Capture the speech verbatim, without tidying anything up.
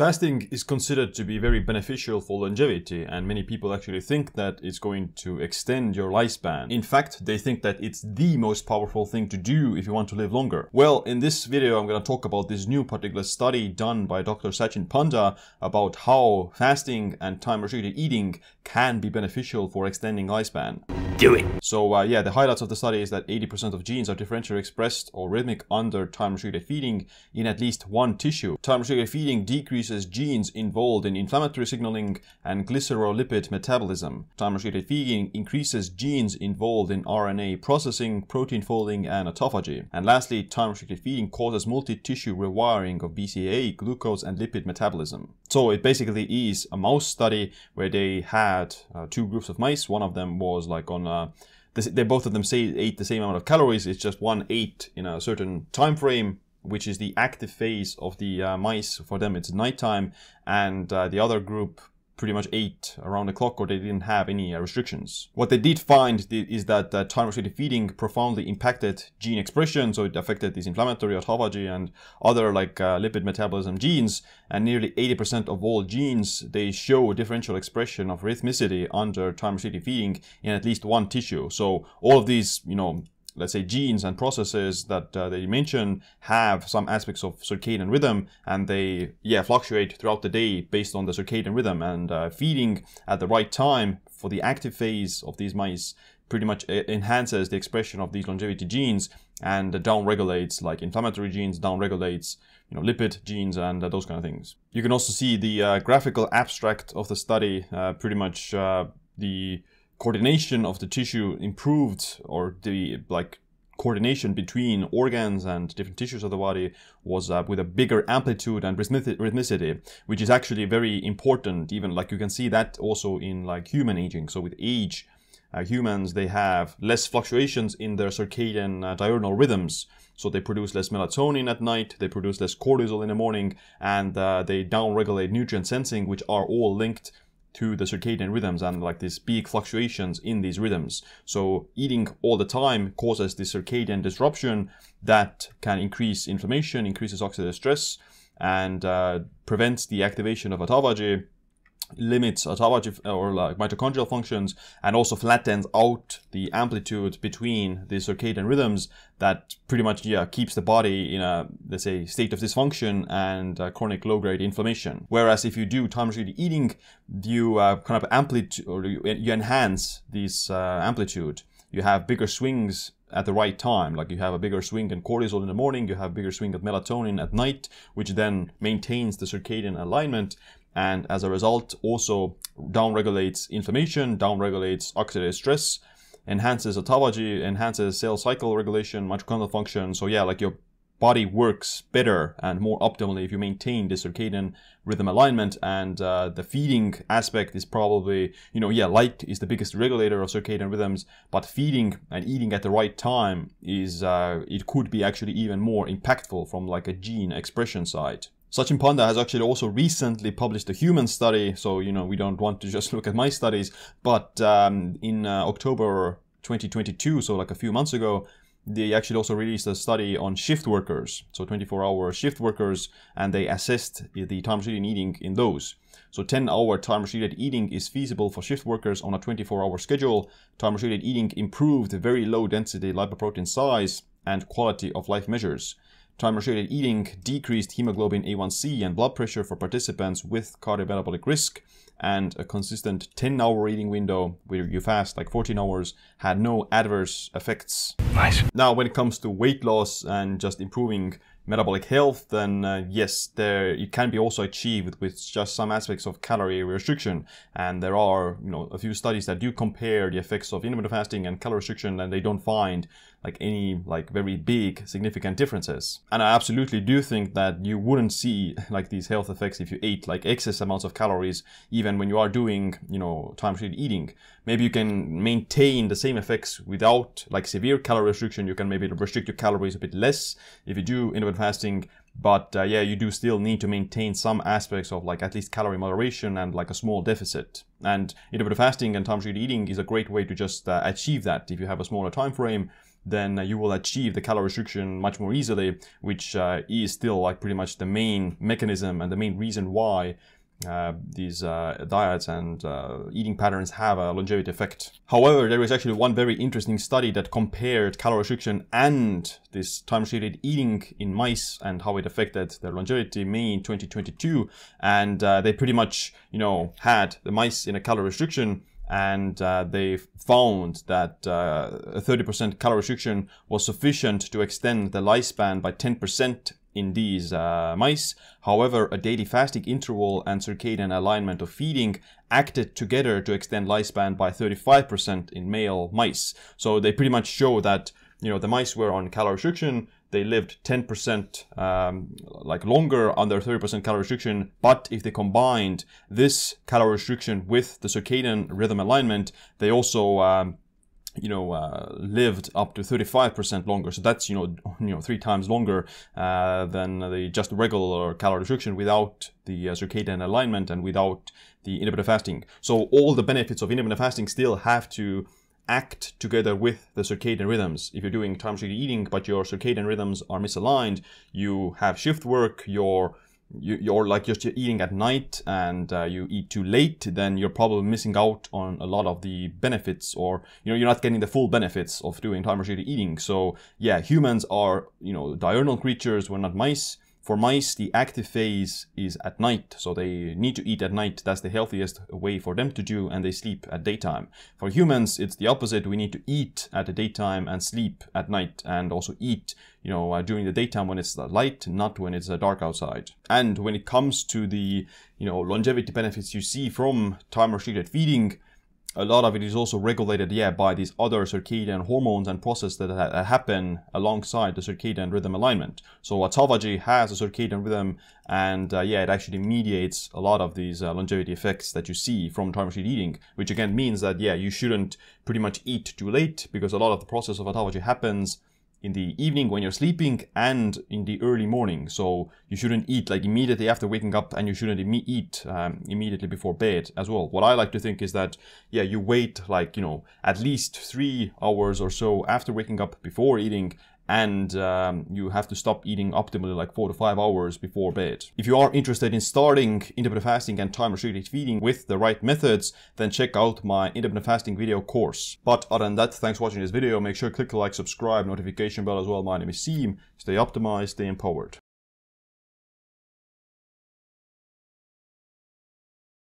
Fasting is considered to be very beneficial for longevity, and many people actually think that it's going to extend your lifespan. In fact, they think that it's the most powerful thing to do if you want to live longer. Well, in this video, I'm going to talk about this new particular study done by Doctor Sachin Panda about how fasting and time-restricted eating can be beneficial for extending lifespan. Do it! So uh, yeah, the highlights of the study is that eighty percent of genes are differentially expressed or rhythmic under time-restricted feeding in at least one tissue. Time-restricted feeding decreases genes involved in inflammatory signaling and glycerolipid metabolism. Time-restricted feeding increases genes involved in R N A processing, protein folding, and autophagy. And lastly, time-restricted feeding causes multi-tissue rewiring of B C A A, glucose, and lipid metabolism. So it basically is a mouse study where they had uh, two groups of mice. One of them was like on a they, they both of them say ate the same amount of calories. It's just one ate in a certain time frame, which is the active phase of the uh, mice. For them it's nighttime, and uh, the other group pretty much ate around the clock, or they didn't have any uh, restrictions. What they did find th is that uh, time-restricted feeding profoundly impacted gene expression, so it affected these inflammatory, autophagy, and other like uh, lipid metabolism genes, and nearly eighty percent of all genes, they show differential expression of rhythmicity under time-restricted feeding in at least one tissue. So all of these, you know, let's say genes and processes that uh, they mention have some aspects of circadian rhythm, and they yeah fluctuate throughout the day based on the circadian rhythm, and uh, feeding at the right time for the active phase of these mice pretty much enhances the expression of these longevity genes, and downregulates like inflammatory genes, downregulates you know lipid genes, and uh, those kind of things. You can also see the uh, graphical abstract of the study. Uh, pretty much uh, the coordination of the tissue improved, or the like coordination between organs and different tissues of the body was uh, with a bigger amplitude and rhythmicity, which is actually very important. Even like you can see that also in like human aging. So with age, uh, humans, they have less fluctuations in their circadian uh, diurnal rhythms. So they produce less melatonin at night, they produce less cortisol in the morning, and uh, they downregulate nutrient sensing, which are all linked to the circadian rhythms and like these big fluctuations in these rhythms. So eating all the time causes this circadian disruption that can increase inflammation, increases oxidative stress, and uh, prevents the activation of autophagy, limits autophagy or like mitochondrial functions, and also flattens out the amplitude between the circadian rhythms that pretty much yeah keeps the body in a, let's say, state of dysfunction and uh, chronic low-grade inflammation. Whereas if you do time-restricted eating, you uh, kind of amplitude, or you, you enhance this uh, amplitude. You have bigger swings at the right time, like you have a bigger swing in cortisol in the morning, you have bigger swing of melatonin at night, which then maintains the circadian alignment, and as a result also downregulates inflammation, downregulates oxidative stress, enhances autophagy, enhances cell cycle regulation, mitochondrial function. So yeah, like your body works better and more optimally if you maintain the circadian rhythm alignment, and uh, the feeding aspect is probably, you know, yeah, light is the biggest regulator of circadian rhythms, but feeding and eating at the right time is, uh, it could be actually even more impactful from like a gene expression side. Sachin Panda has actually also recently published a human study, so, you know, we don't want to just look at my studies, but um, in uh, October twenty twenty-two, so like a few months ago, they actually also released a study on shift workers, so twenty-four hour shift workers, and they assessed the time-restricted eating in those. So ten hour time-restricted eating is feasible for shift workers on a twenty-four hour schedule. Time-restricted eating improved very low-density lipoprotein size and quality of life measures. Time-restricted eating decreased hemoglobin A one C and blood pressure for participants with cardiometabolic risk, and a consistent ten hour eating window where you fast like fourteen hours had no adverse effects. Nice. Now, when it comes to weight loss and just improving metabolic health, then uh, yes, there it can be also achieved with just some aspects of calorie restriction, and there are, you know, a few studies that do compare the effects of intermittent fasting and calorie restriction, and they don't find like any like very big significant differences. And I absolutely do think that you wouldn't see like these health effects if you ate like excess amounts of calories, even when you are doing, you know, time-restricted eating. Maybe you can maintain the same effects without like severe calorie restriction. You can maybe restrict your calories a bit less if you do intermittent fasting, but uh, yeah, you do still need to maintain some aspects of like at least calorie moderation and like a small deficit. And intermittent fasting and time-restricted eating is a great way to just uh, achieve that if you have a smaller time frame then you will achieve the calorie restriction much more easily, which uh, is still like pretty much the main mechanism and the main reason why Uh, these uh, diets and uh, eating patterns have a longevity effect. However, there is actually one very interesting study that compared calorie restriction and this time-restricted eating in mice and how it affected their longevity, mainly in twenty twenty-two. And uh, they pretty much, you know, had the mice in a calorie restriction, and uh, they found that uh, a thirty percent calorie restriction was sufficient to extend the lifespan by ten percent in these uh, mice. However, a daily fasting interval and circadian alignment of feeding acted together to extend lifespan by thirty-five percent in male mice. So they pretty much show that, you know, the mice were on calorie restriction, they lived ten percent um, like longer under thirty percent calorie restriction, but if they combined this calorie restriction with the circadian rhythm alignment, they also um, you know, uh, lived up to thirty-five percent longer. So that's, you know, you know, three times longer uh, than the just regular calorie restriction without the uh, circadian alignment and without the intermittent fasting. So all the benefits of intermittent fasting still have to act together with the circadian rhythms. If you're doing time-restricted eating, but your circadian rhythms are misaligned, you have shift work, your You, you're like just eating at night and uh, you eat too late, then you're probably missing out on a lot of the benefits, or you know, you're not getting the full benefits of doing time restricted eating. So yeah, humans are, you know, diurnal creatures, we're not mice. For mice, the active phase is at night, so they need to eat at night. That's the healthiest way for them to do, and they sleep at daytime. For humans, it's the opposite. We need to eat at the daytime and sleep at night, and also eat, you know, uh, during the daytime when it's light, not when it's uh, dark outside. And when it comes to the, you know, longevity benefits you see from time-restricted feeding, a lot of it is also regulated, yeah, by these other circadian hormones and processes that ha happen alongside the circadian rhythm alignment. So autophagy has a circadian rhythm, and uh, yeah, it actually mediates a lot of these uh, longevity effects that you see from time-restricted eating, which again means that, yeah, you shouldn't pretty much eat too late, because a lot of the process of autophagy happens in the evening when you're sleeping and in the early morning. So you shouldn't eat like immediately after waking up, and you shouldn't im eat um, immediately before bed as well. What I like to think is that, yeah, you wait like, you know, at least three hours or so after waking up before eating, and um, you have to stop eating optimally like four to five hours before bed. If you are interested in starting intermittent fasting and time-restricted feeding with the right methods, then check out my intermittent fasting video course. But other than that, thanks for watching this video. Make sure to click like, subscribe, notification bell as well. My name is Siim. Stay optimized, stay empowered.